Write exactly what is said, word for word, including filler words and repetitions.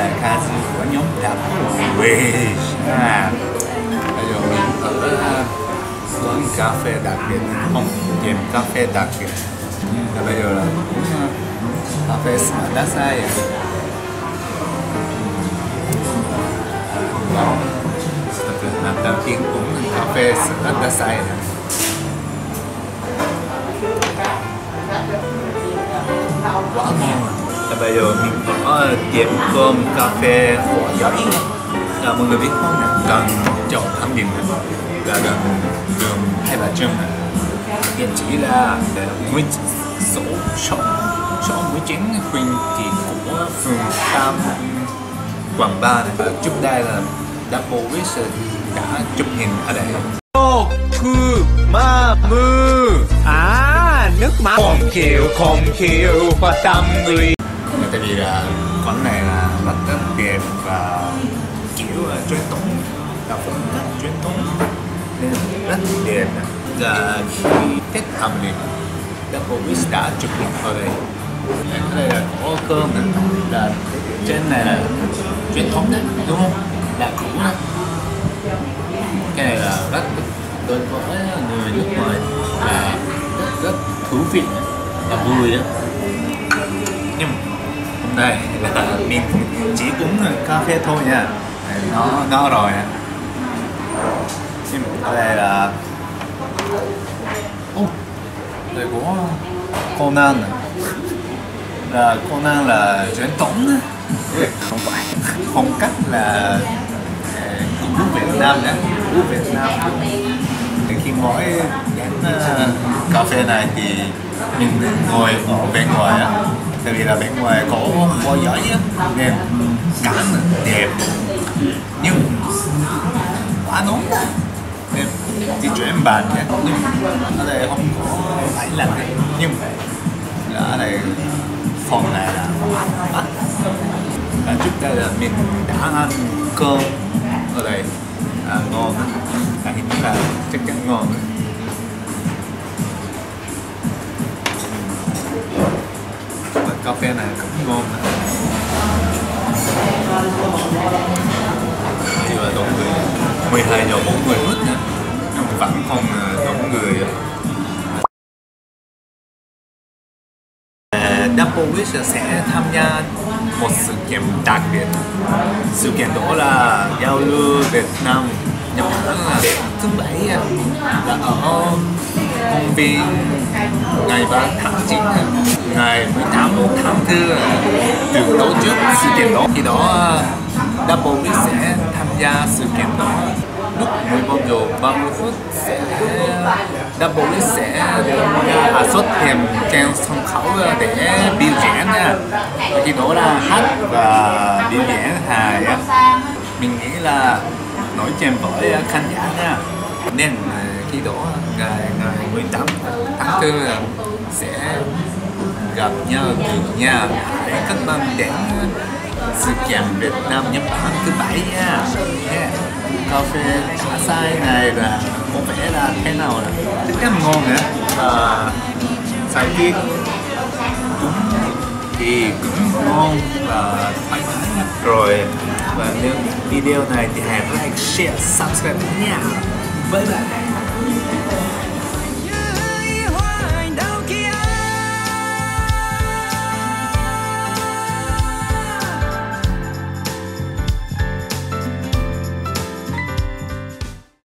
là ca sĩ của nhóm Double Wish à. Bây giờ mình ở quán cà phê đặc biệt, không, tiệm cà phê đặc biệt. Và bây giờ là cà phê đã sai rồi. Làm đầu tiên cũng cà phê đã sai rồi. Quá ngon. Và bây giờ mình có tiệm cơm cafe Hoa Giấy. Là mọi người biết không nè, gần chỗ Thăm Điền này, là gần đường Hai Bà Trưng này. Địa chỉ là số số số mười chín Huỳnh Thị của phường Tam Quận ba này. Và trước đây là Double Wish đã chụp hình ở đây. Toku Mamu á. Nước mắt không chịu, không chịu và tâm người. Tại vì là quán này là rất rất đẹp và kiểu truyền thống, là phong cách truyền thống nên rất đẹp. Là khi Tết âm lịch, Double Wish đã chụp hình vào đây. Ở đây là có cơm, là trên này là truyền thống đấy, đúng không? Là cũ đó. Cái này là rất đối với người nước ngoài là rất thú vị và vui đó. Nhưng hôm nay là mình chỉ uống cà phê thôi nha, nó no rồi. Nhưng ở đây là ô, oh, đây có Conan này. Là Conan là truyền thống, không phải phong cách là của Việt Nam đấy, của Việt Nam. Khi mỗi đến uh, cà phê này thì mình ngồi ở bên ngoài á, tại vì là bên ngoài có Hoa Giấy á, nên cảnh đẹp nhưng quá nóng nên di chuyển bàn nhé. Ở đây không có máy lạnh nhưng là ở đây phòng này là mát. Và trước đây là mình đã ăn cơm ở đây. À, ngon, à, hình như là chắc chắn ngon. Và cà phê này cũng ngon nữa. Thì là đông người, mười hai giờ bốn mươi phút nữa, nhưng vẫn không đông người. Double Wish sẽ tham gia một sự kiện đặc biệt. Sự kiện đó là giao lưu Việt Nam Nhật Bản là thứ bảy là ở công viên ngày ba tháng chín, ngày mười tám tháng tư được tổ chức sự kiện đó. Khi đó Double Wish sẽ tham gia sự kiện đó. Lúc mười một giờ ba mươi phút sẽ Double Wish sẽ xuất hiện trên sân khấu để biểu diễn nha. Khi đó là hát và biểu diễn hài. Mình nghĩ là nổi trên bởi khán giả nha. Nên khi đó ngày, ngày mười tám tháng tư sẽ gặp nhau được nha. Để các bạn đến sự kiện Việt Nam Nhật Bản thứ bảy nha. Yeah. Cà phê acai này là có vẻ là thế nào là rất là ngon nữa. Và sau khi cũng thì cũng ngon và thoải mái rồi. Và nếu video này thì hãy like, share, subscribe nha. Bye bye.